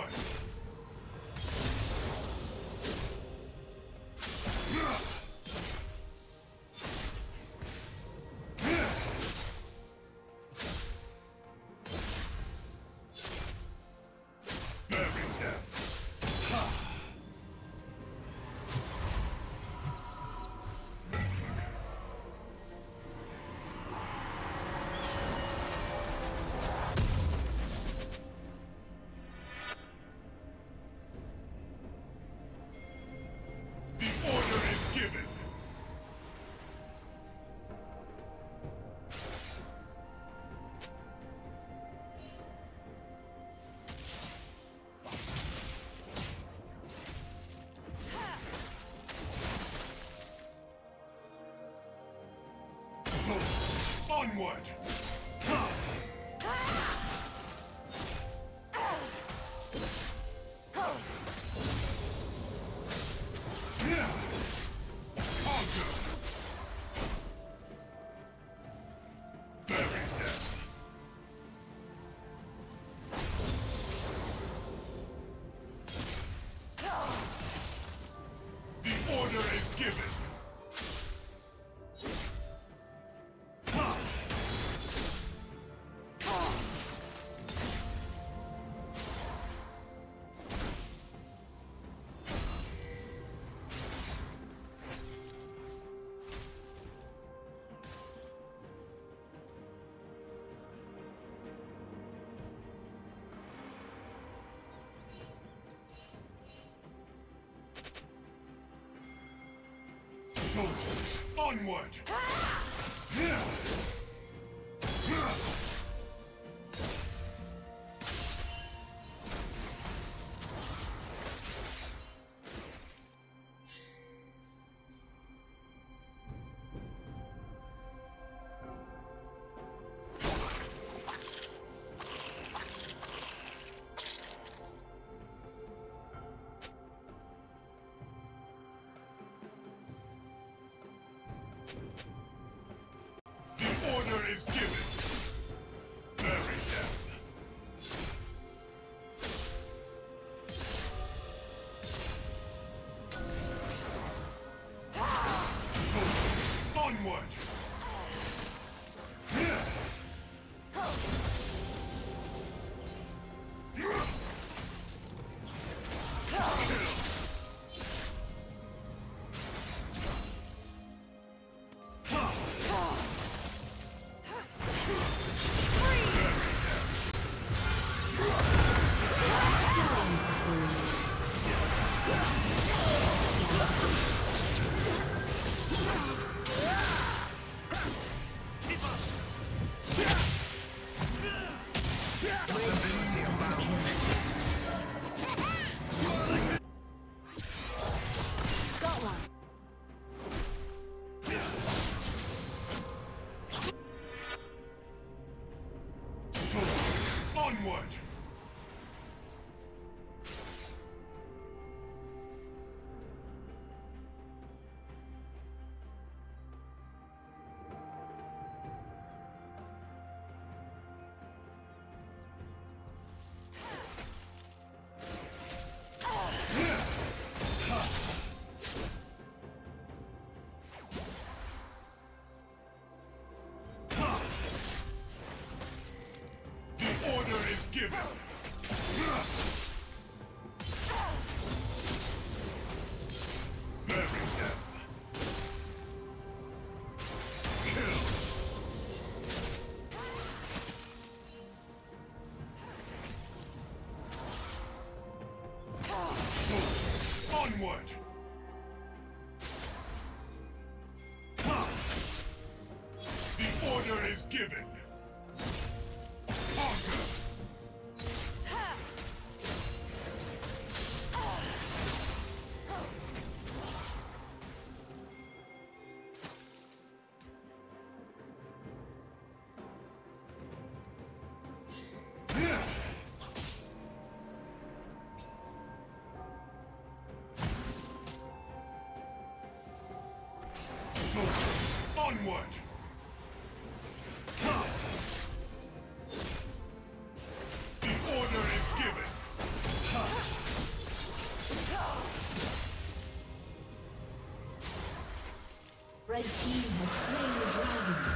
teamwork! Onward! Soldiers, onward! Is given. Bury them. Soldiers, onward. Given. Soldiers, onward. The order is given. Red team has slain the dragon.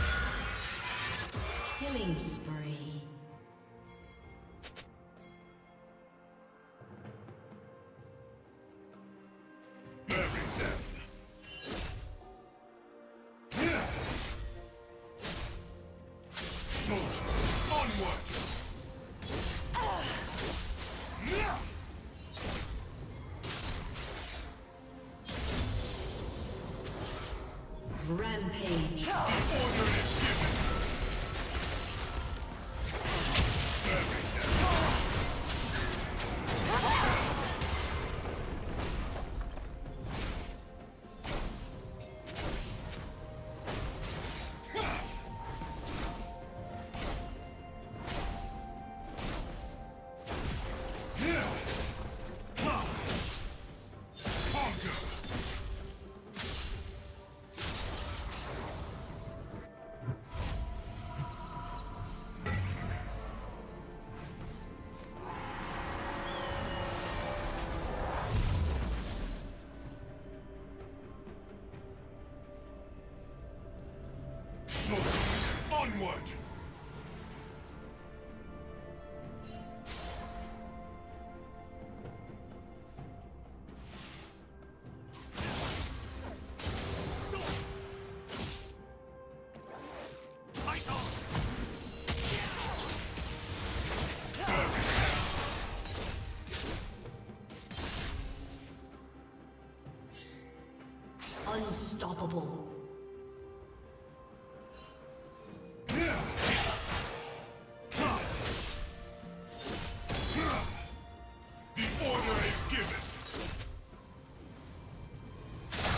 Killing spree. Rampage.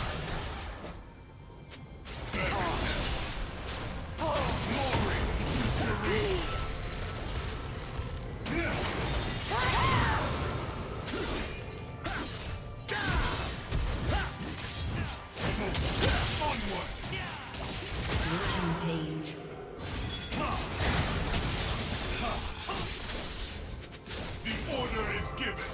Order is given. Very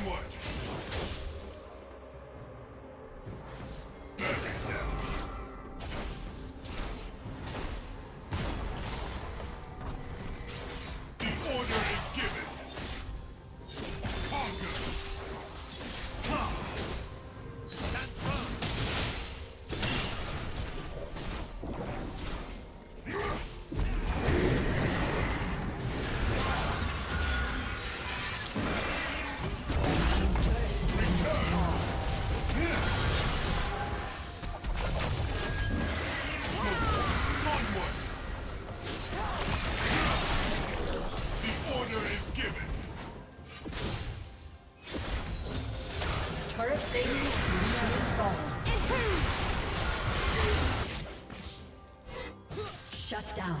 onward! Unstoppable. Onward! Shut down.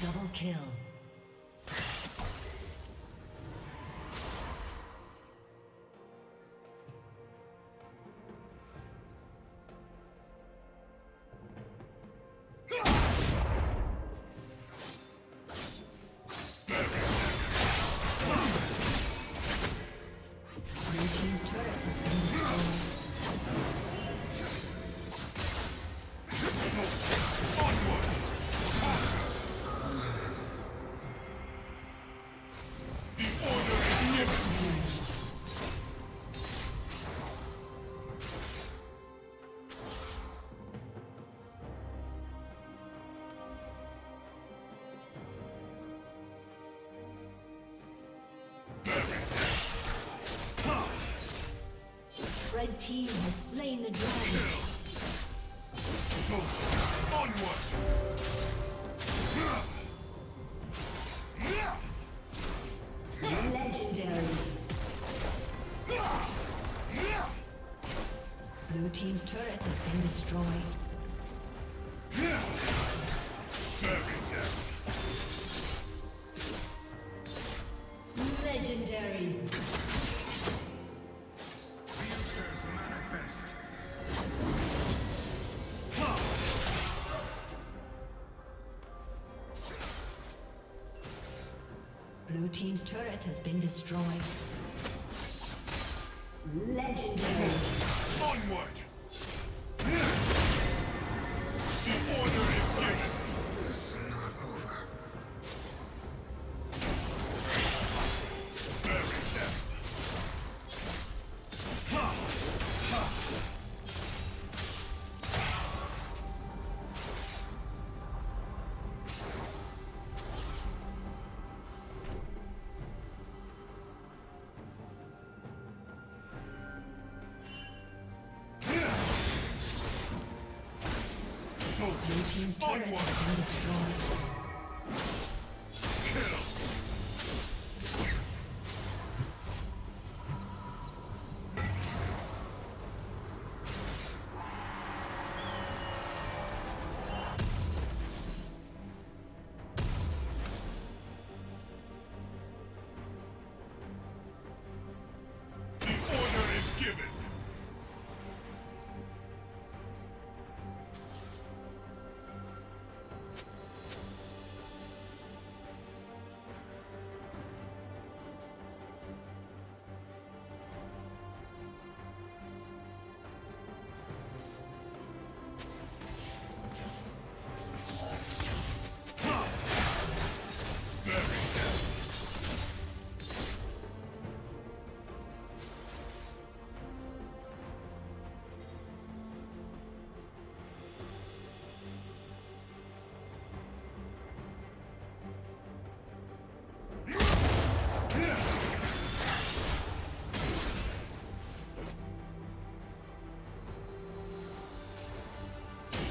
Double kill. Red team has slain the dragon. So, onward. Legendary. Blue team's turret has been destroyed. Blue team's turret has been destroyed. Legendary. Onward. The order in place. This is not over. Bury them. Ha! Ha!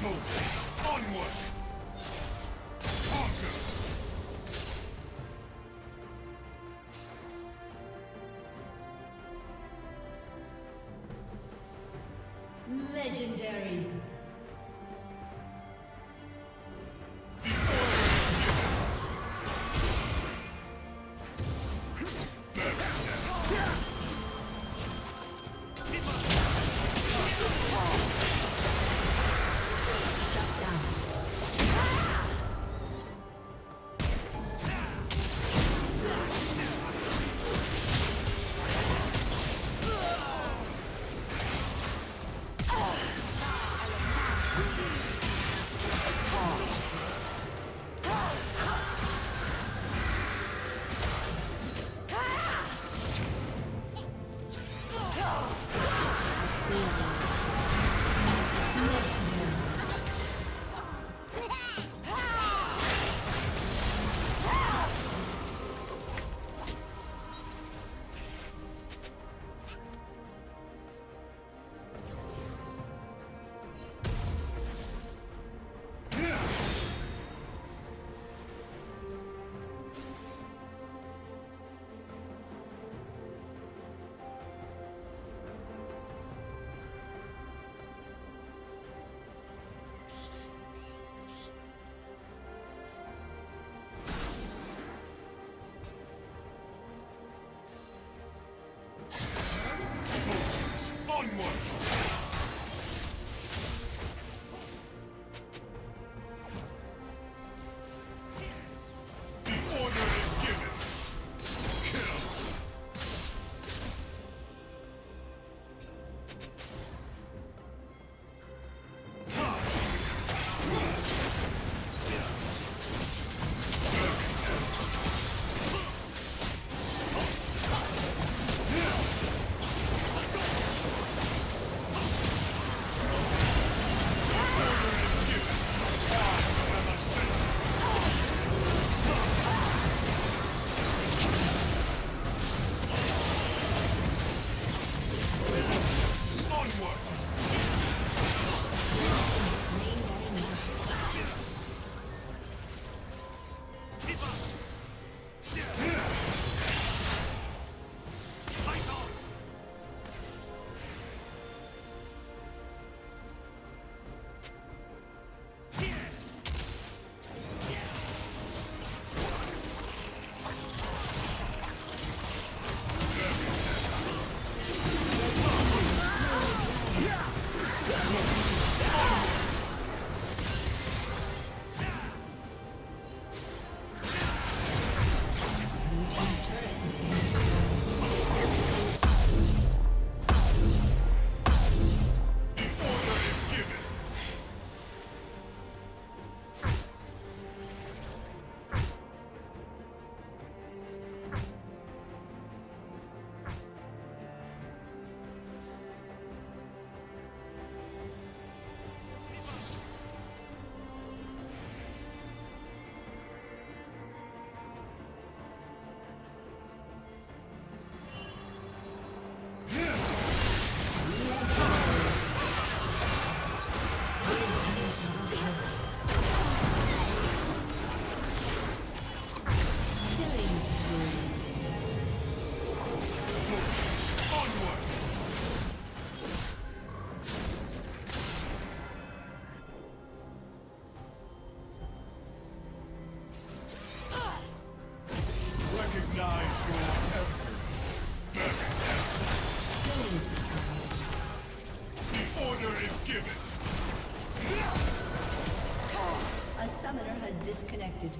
Onward. Kill. Onward! Conquer! Legendary! A summoner has disconnected.